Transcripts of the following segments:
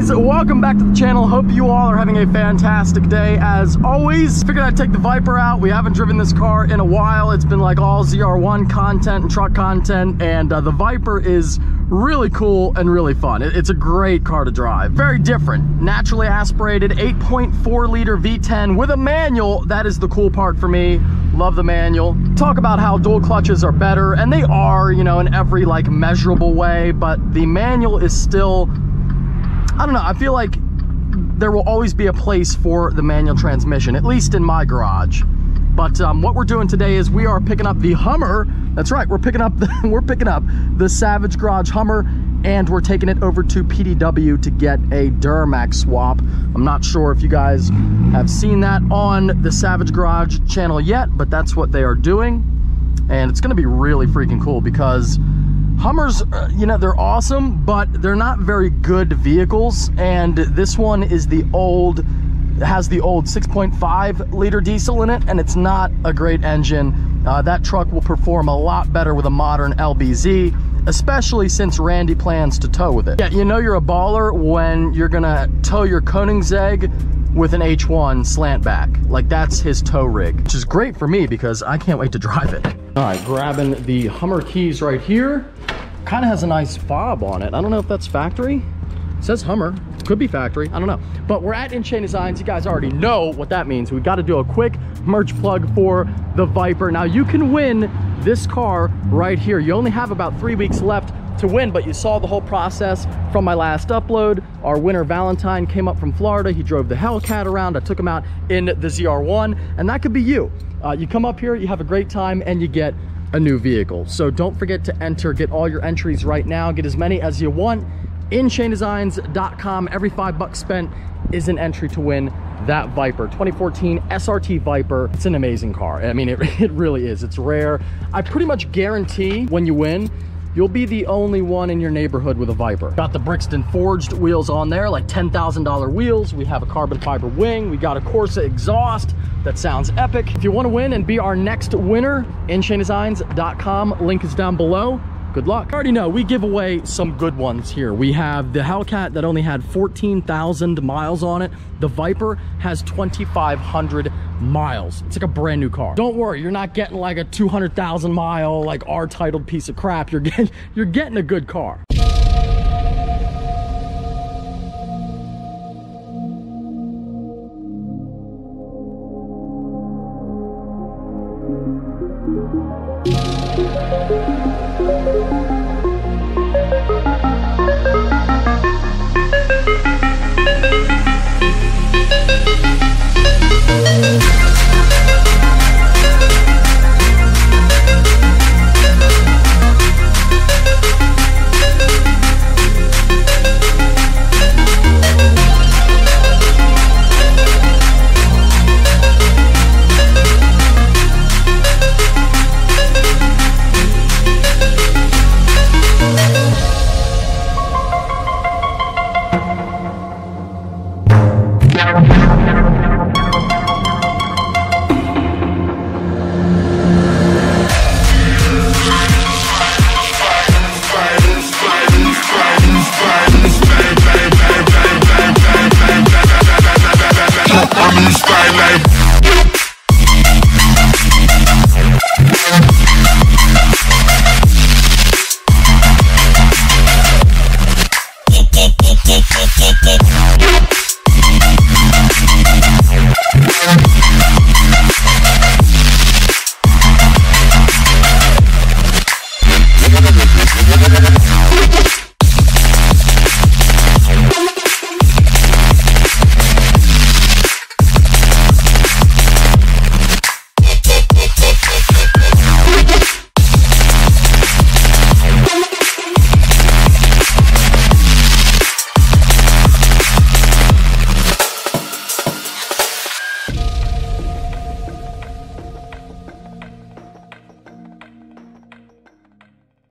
guys, welcome back to the channel. Hope you all are having a fantastic day as always. Figured I'd take the Viper out. We haven't driven this car in a while. It's been like all ZR1 content and truck content, and the Viper is really cool and really fun. It's a great car to drive. Very different. Naturally aspirated 8.4 liter V10 with a manual. That is the cool part for me. Love the manual. Talk about how dual clutches are better, and they are, you know, in every like measurable way, but the manual is still, I don't know, I feel like there will always be a place for the manual transmission, at least in my garage. But what we're doing today is we are picking up the Hummer. That's right, we're picking up the Savage Garage Hummer, and we're taking it over to PDW to get a Duramax swap. I'm not sure if you guys have seen that on the Savage Garage channel yet, but that's what they are doing, and it's going to be really freaking cool because Hummers, you know, they're awesome, but they're not very good vehicles. And this one is the old, has the old 6.5 liter diesel in it, and it's not a great engine. That truck will perform a lot better with a modern LBZ, especially since Randy plans to tow with it. Yeah, you know you're a baller when you're gonna tow your Koenigsegg with an H1 slant back. Like, that's his tow rig, which is great for me because I can't wait to drive it. All right, grabbing the Hummer keys right here. Kind of has a nice fob on it. I don't know if that's factory. It says Hummer, it could be factory, I don't know. But we're at InShane Designs. You guys already know what that means. We gotta do a quick merch plug for the Viper. Now you can win this car right here. You only have about 3 weeks left to win, but you saw the whole process from my last upload. Our winner Valentine came up from Florida. He drove the Hellcat around. I took him out in the ZR1, and that could be you. You come up here, you have a great time, and you get a new vehicle. So don't forget to enter. Get all your entries right now. Get as many as you want. InShaneDesigns.com. Every $5 spent is an entry to win that Viper. 2014 SRT Viper. It's an amazing car. I mean, it really is. It's rare. I pretty much guarantee when you win, you'll be the only one in your neighborhood with a Viper. Got the Brixton forged wheels on there, like $10,000 wheels. We have a carbon fiber wing. We got a Corsa exhaust. That sounds epic. If you want to win and be our next winner, InShaneDesigns.com. Link is down below. Good luck. You already know we give away some good ones here. We have the Hellcat that only had 14,000 miles on it. The Viper has 2,500 miles. It's like a brand new car. Don't worry, you're not getting like a 200,000 mile like R-titled piece of crap. You're getting a good car.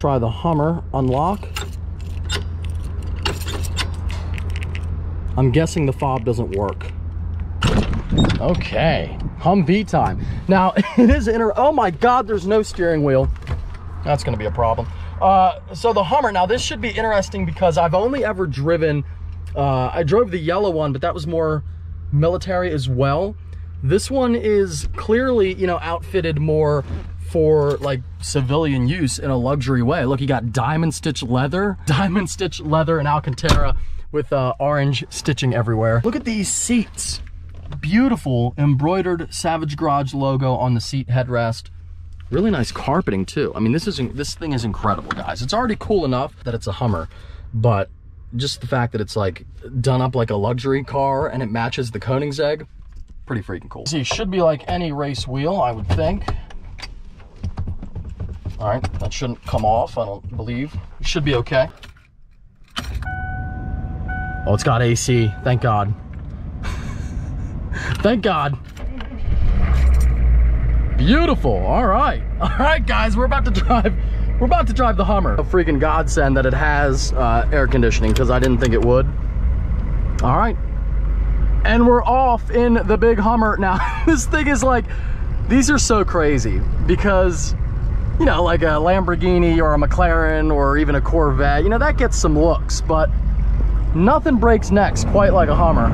Try the Hummer unlock. I'm guessing the fob doesn't work. Okay, Humvee time. Now it is oh my God, there's no steering wheel. That's gonna be a problem. So the Hummer, now this should be interesting because I've only ever driven I drove the yellow one, but that was more military as well. This one is clearly, you know, outfitted more for like civilian use in a luxury way. Look, you got diamond stitch leather and Alcantara with orange stitching everywhere. Look at these seats. Beautiful embroidered Savage Garage logo on the seat headrest. Really nice carpeting too. I mean, this thing is incredible, guys. It's already cool enough that it's a Hummer, but just the fact that it's like done up like a luxury car and it matches the Koenigsegg, pretty freaking cool. See, should be like any race wheel, I would think. All right, that shouldn't come off, I don't believe. It should be okay. Oh, it's got AC, thank God. Thank God. Beautiful. All right. All right, guys, we're about to drive the Hummer. A freaking godsend that it has air conditioning, because I didn't think it would. All right. And we're off in the big Hummer. Now, this thing is like, these are so crazy because, you know, like a Lamborghini or a McLaren or even a Corvette, you know, that gets some looks, but nothing breaks necks quite like a Hummer.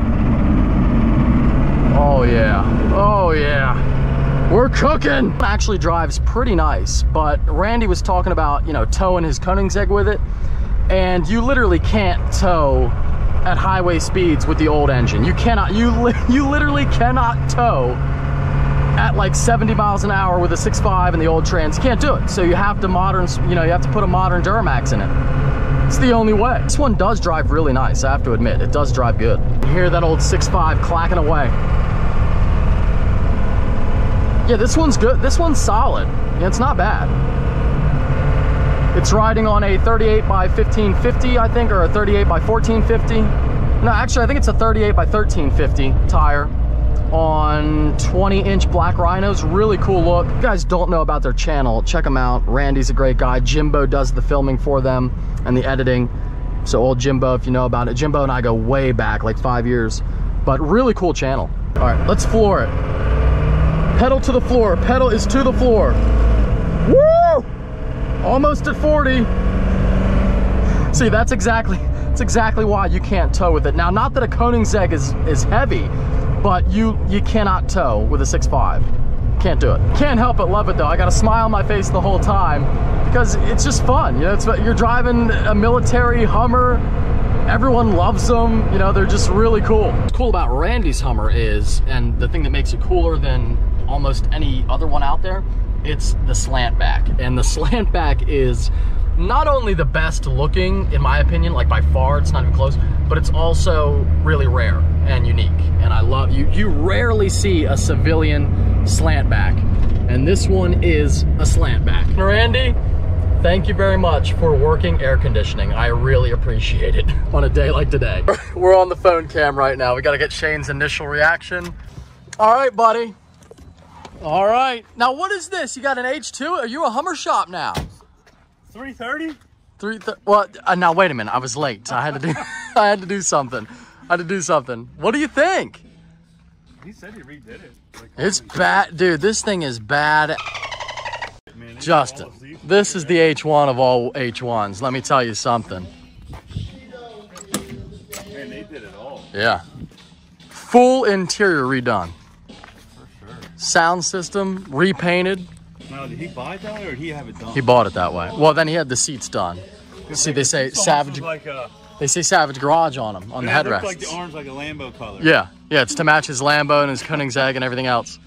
Oh yeah. Oh yeah. We're cooking! It actually drives pretty nice, but Randy was talking about, you know, towing his Koenigsegg with it, and you literally can't tow at highway speeds with the old engine. You cannot, you literally cannot tow at like 70 miles an hour with a 6.5 and the old trans. You can't do it, so you have to put a modern Duramax in it. It's the only way. This one does drive really nice, I have to admit. It does drive good. You hear that old 6.5 clacking away. Yeah, this one's good. This one's solid. Yeah, it's not bad. It's riding on a 38x1550, I think, or a 38x1450. No, actually, I think it's a 38x1350 tire on 20-inch black rhinos. Really cool look. If you guys don't know about their channel, check them out. Randy's a great guy. Jimbo does the filming for them and the editing. So old Jimbo, if you know about it. Jimbo and I go way back, like 5 years. But really cool channel. All right, let's floor it. Pedal to the floor, pedal is to the floor. Woo! Almost at 40. See, that's exactly why you can't tow with it. Now, not that a Koenigsegg is heavy, but you cannot tow with a 6.5. Can't do it. Can't help but love it though. I got a smile on my face the whole time because it's just fun. You know, you're driving a military Hummer. Everyone loves them, you know, they're just really cool. What's cool about Randy's Hummer is, and the thing that makes it cooler than almost any other one out there, it's the slant back. And the slant back is not only the best looking, in my opinion, like by far, it's not even close, but it's also really rare and unique. And I love, you rarely see a civilian slant back. And this one is a slant back. Randy, thank you very much for working air conditioning. I really appreciate it on a day like today. We're on the phone cam right now. We gotta get Shane's initial reaction. All right, buddy. All right. Now, what is this? You got an H2? Are you a Hummer shop now? 330? Well, now wait a minute. I was late. I had to do. I had to do something. What do you think? He said he redid it. Like, it's bad, dude. This thing is bad. Man, Justin, this is the H1 of all H1s. Let me tell you something. Man, they did it all. Yeah. Full interior redone. Sound system repainted. Now, did he buy it that way or did he have it done? He bought it that way. Well, then he had the seats done. See, they say Savage. Like a... They say Savage Garage on them on the headrest. Like the arms, like a Lambo color. Yeah, yeah. It's to match his Lambo and his Koenigsegg and everything else.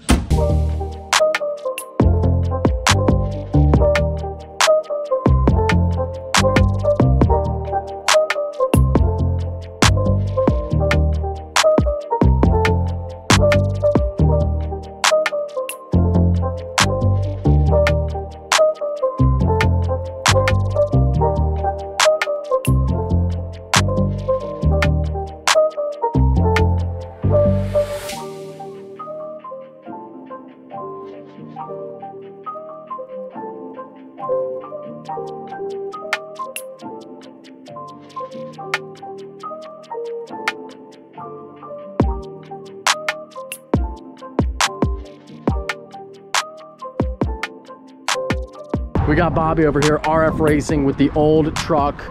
We got Bobby over here, RF Racing, with the old truck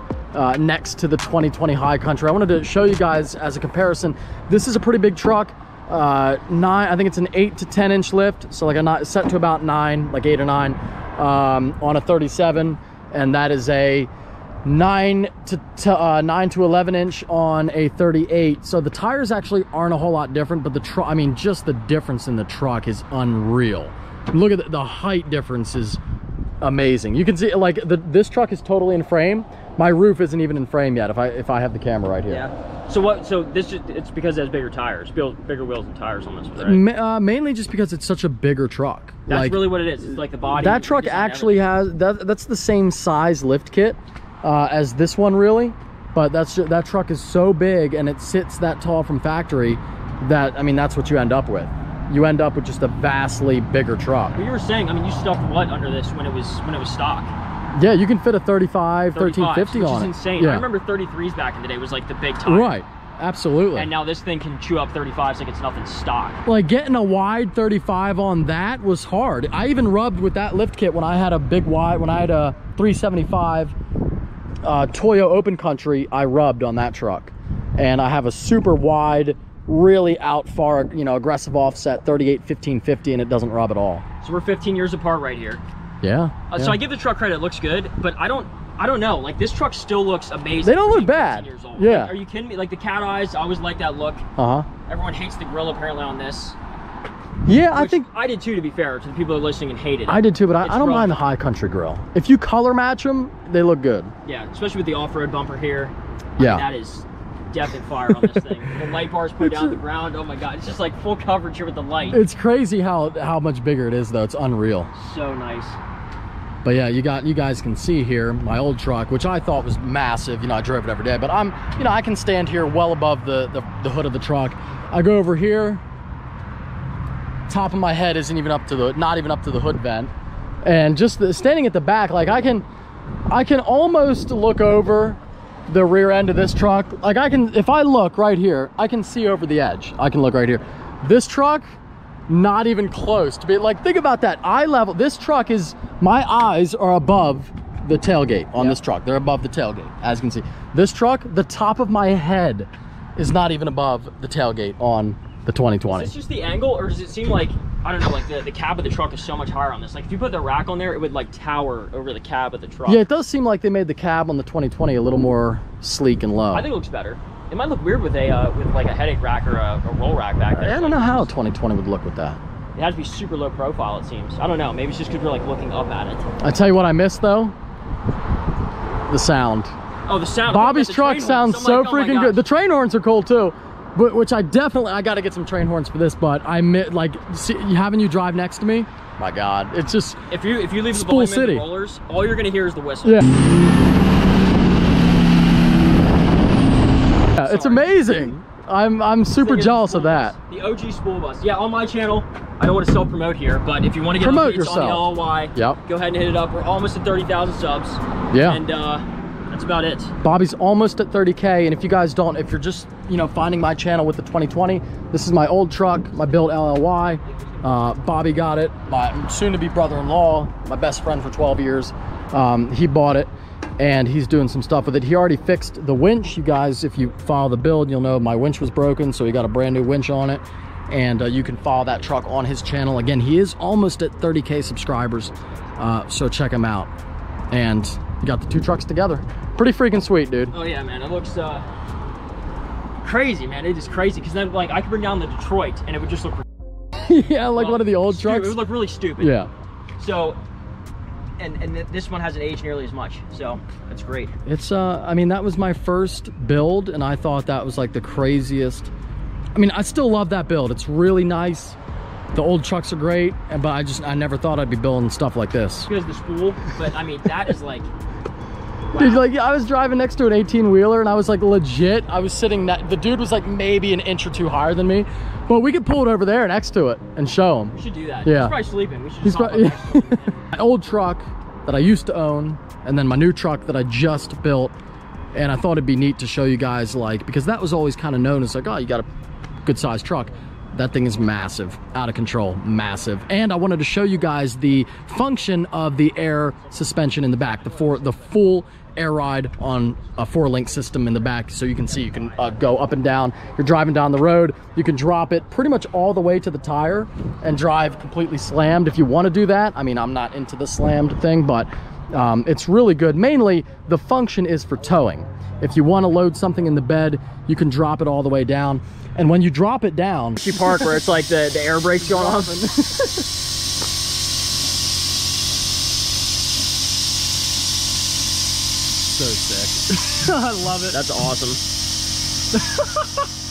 next to the 2020 High Country. I wanted to show you guys as a comparison. This is a pretty big truck. I think it's an 8 to 10 inch lift, so like a set to about 8 or 9 on a 37, and that is a 9 to 11 inch on a 38. So the tires actually aren't a whole lot different, but the truck, I mean, just the difference in the truck is unreal. Look at the height difference is amazing. You can see like this truck is totally in frame. My roof isn't even in frame yet. If I have the camera right here. Yeah. So what? So this it's because it has bigger tires, bigger wheels and tires on this one, right? Mainly just because it's such a bigger truck. That's like, really what it is. It's like the body. That truck actually has that's the same size lift kit as this one, really. But that truck is so big and it sits that tall from factory that, I mean, that's what you end up with. You end up with just a vastly bigger truck. Well, you were saying, I mean, you stuffed what under this when it was stock? Yeah, you can fit a 35, 1350 on it. Which is insane. Yeah. I remember 33s back in the day was like the big tire. Right, absolutely. And now this thing can chew up 35s like it's nothing stock. Like getting a wide 35 on that was hard. I even rubbed with that lift kit when I had a big wide, when I had a 375 Toyo Open Country, I rubbed on that truck. And I have a super wide, really out far, you know, aggressive offset 38 1550, and it doesn't rub at all. So we're 15 years apart right here. Yeah, yeah. So I give the truck credit, it looks good, but I don't know, like this truck still looks amazing. They don't look bad. Yeah, like, are you kidding me? Like the cat eyes, I always like that look. Everyone hates the grill apparently on this. Yeah, I think I did too, to be fair to the people who are listening and hate it. I did too, but I don't mind the High Country grill. If you color match them, they look good. Yeah, especially with the off-road bumper here. Yeah, I mean, that is death and fire on this thing. The light bars put down the ground. Oh my god, it's just like full coverage here with the light. It's crazy how much bigger it is though. It's unreal. So nice. But yeah, you guys can see here my old truck, which I thought was massive. You know, I drove it every day, but I'm, you know, I can stand here well above the hood of the truck. I go over here, top of my head isn't even up to the, not even up to the hood vent, and just standing at the back, like I can almost look over the rear end of this truck. Like I can, if I look right here, I can see over the edge. I can look right here. This truck, not even close to be like, think about that eye level. This truck is, my eyes are above the tailgate on this truck. They're above the tailgate, as you can see. This truck, the top of my head is not even above the tailgate on the 2020. Is this just the angle, or does it seem like, I don't know, like the cab of the truck is so much higher on this. Like if you put the rack on there, it would like tower over the cab of the truck. Yeah, it does seem like they made the cab on the 2020 a little more sleek and low. I think it looks better. It might look weird with like a headache rack or a roll rack back there. I don't know how 2020 would look with that. It has to be super low profile, it seems. I don't know, maybe it's just because we're like looking up at it. I tell you what I miss though, the sound. Oh, the sound. Bobby's truck sounds so freaking good. The train horns are cool too. Which I got to get some train horns for this, but having you drive next to me, my god, it's just, if you leave the volume in the rollers, all you're gonna hear is the whistle. Yeah, it's amazing. I'm super jealous of that. The OG Spool Bus. Yeah, on my channel. I don't want to self-promote here, but if you want to get updates on the LLY, go ahead and hit it up. We're almost at 30,000 subs. Yeah. And that's about it. Bobby's almost at 30K, and if you guys don't, if you're just, you know, finding my channel with the 2020, this is my old truck, my build LLY. Bobby got it, my soon-to-be brother-in-law, my best friend for 12 years. He bought it, and he's doing some stuff with it. He already fixed the winch. You guys, if you follow the build, you'll know my winch was broken, so he got a brand new winch on it. And you can follow that truck on his channel. Again, he is almost at 30K subscribers, so check him out. And you got the two trucks together. Pretty freaking sweet, dude. Oh yeah, man, it looks crazy, man. It is crazy, because then like I could bring down the Detroit and it would just look yeah, like one of the old trucks. It would look really stupid. Yeah. So and this one hasn't aged nearly as much, so that's great. It's I mean, that was my first build, and I thought that was like the craziest. I mean, I still love that build. It's really nice. The old trucks are great, but I never thought I'd be building stuff like this. Because the spool, but I mean, that is like, wow. Dude, like I was driving next to an 18-wheeler, and I was like, legit, I was sitting, the dude was like maybe an inch or two higher than me, but we could pull it over there next to it and show him. We should do that. Yeah. He's probably sleeping. We should just my old truck that I used to own, and then my new truck that I just built, and I thought it'd be neat to show you guys, like, because that was always kind of known as like, oh, you got a good-sized truck. That thing is massive, out of control, massive. And I wanted to show you guys the function of the air suspension in the back, the full air ride on a four-link system in the back. So you can see, you can go up and down. You're driving down the road, you can drop it pretty much all the way to the tire and drive completely slammed if you want to do that. I mean, I'm not into the slammed thing, but it's really good. Mainly, the function is for towing. If you want to load something in the bed, you can drop it all the way down. And when you drop it down... You park where it's like the air brakes going off. So sick. I love it. That's awesome.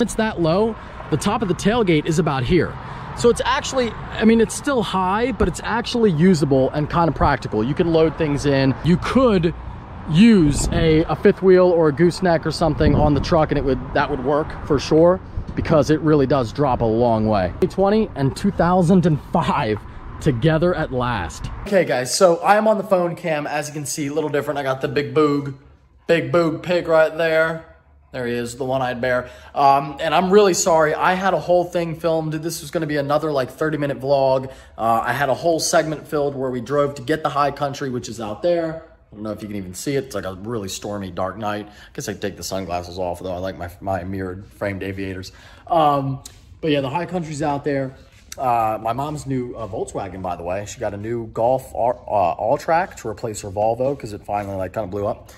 It's that low. The top of the tailgate is about here. So it's actually, I mean, it's still high, but it's actually usable and kind of practical. You can load things in. You could use a fifth wheel or a gooseneck or something on the truck, and that would work for sure, because it really does drop a long way. 2020 and 2005 together at last. Okay guys, so I am on the phone cam. As you can see, a little different. I got the big boog pig right there. There he is, the one-eyed bear. And I'm really sorry. I had a whole thing filmed. This was going to be another like 30-minute vlog. I had a whole segment filled where we drove to get the High Country, which is out there. I don't know if you can even see it. It's like a really stormy, dark night. I guess I take the sunglasses off, though. I like my mirrored framed aviators. But yeah, the High Country's out there. My mom's new Volkswagen, by the way. She got a new Golf Alltrack to replace her Volvo because it finally like kind of blew up.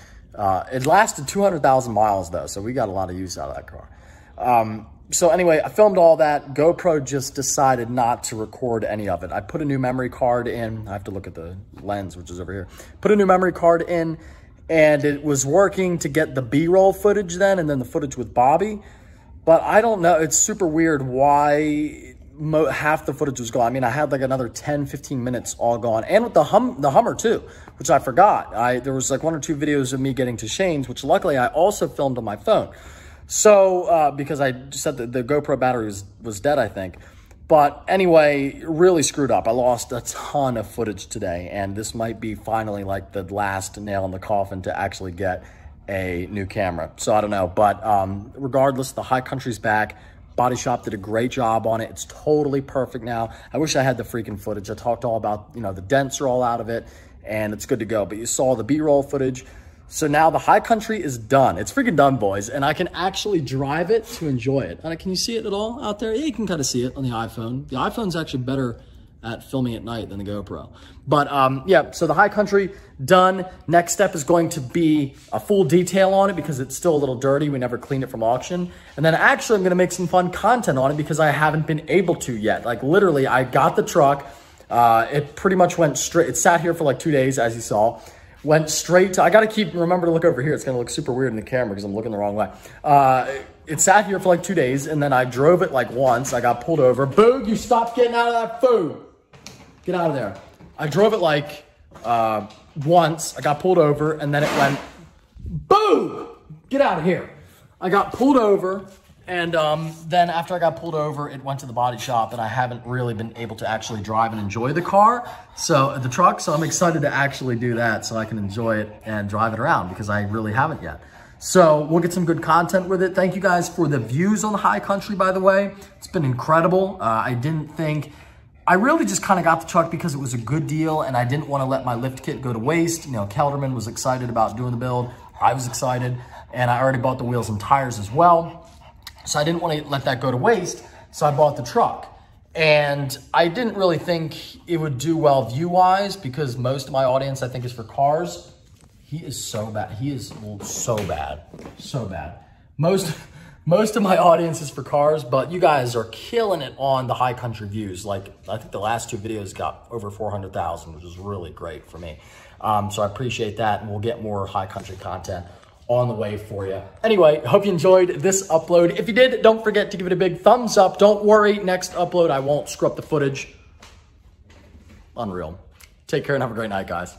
It lasted 200,000 miles though, so we got a lot of use out of that car. So anyway, I filmed all that. GoPro just decided not to record any of it. I put a new memory card in. I have to look at the lens, which is over here. Put a new memory card in, and it was working to get the B-roll footage then, and then the footage with Bobby. But I don't know. It's super weird why half the footage was gone. I mean, I had like another 10, 15 minutes all gone. And with the Hummer too, which I forgot. There was like one or two videos of me getting to Shane's, which luckily I also filmed on my phone. So, because I said that the GoPro battery was dead, I think. But anyway, really screwed up. I lost a ton of footage today, and this might be finally like the last nail in the coffin to actually get a new camera. So I don't know, but regardless, the High Country's back. Body shop did a great job on it. It's totally perfect now. I wish I had the freaking footage. I talked all about, you know, the dents are all out of it, and it's good to go. But you saw the B-roll footage. So now the High Country is done. It's freaking done, boys. And I can actually drive it to enjoy it. And can you see it at all out there? Yeah, you can kind of see it on the iPhone. The iPhone's actually better at filming at night than the GoPro. But yeah, so the High Country, done. Next step is going to be a full detail on it because it's still a little dirty. We never cleaned it from auction. And then actually I'm gonna make some fun content on it because I haven't been able to yet. Like literally, I got the truck. It pretty much went straight. It sat here for like 2 days, as you saw. Went straight to, I gotta remember to look over here. It's gonna look super weird in the camera because I'm looking the wrong way. It sat here for like 2 days, and then I drove it like once. I got pulled over. Boog, you stop getting out of that food. Get out of there. I drove it like once. I got pulled over, and then it went, boom, get out of here. I got pulled over, and then after I got pulled over, it went to the body shop, and I haven't really been able to actually drive and enjoy the car, so the truck. So I'm excited to actually do that so I can enjoy it and drive it around because I really haven't yet. So we'll get some good content with it. Thank you guys for the views on the High Country, by the way. It's been incredible. I really just kind of got the truck because it was a good deal, and I didn't want to let my lift kit go to waste. You know, Kelderman was excited about doing the build. I was excited, and I already bought the wheels and tires as well. So I didn't want to let that go to waste, so I bought the truck. And I didn't really think it would do well view-wise because most of my audience, I think, is for cars. He is so bad. He is so bad. So bad. Most of my audience is for cars, but you guys are killing it on the High Country views. Like, I think the last two videos got over 400,000, which is really great for me. So I appreciate that, and we'll get more High Country content on the way for you. Anyway, hope you enjoyed this upload. If you did, don't forget to give it a big thumbs up. Don't worry, next upload, I won't screw up the footage. Unreal. Take care and have a great night, guys.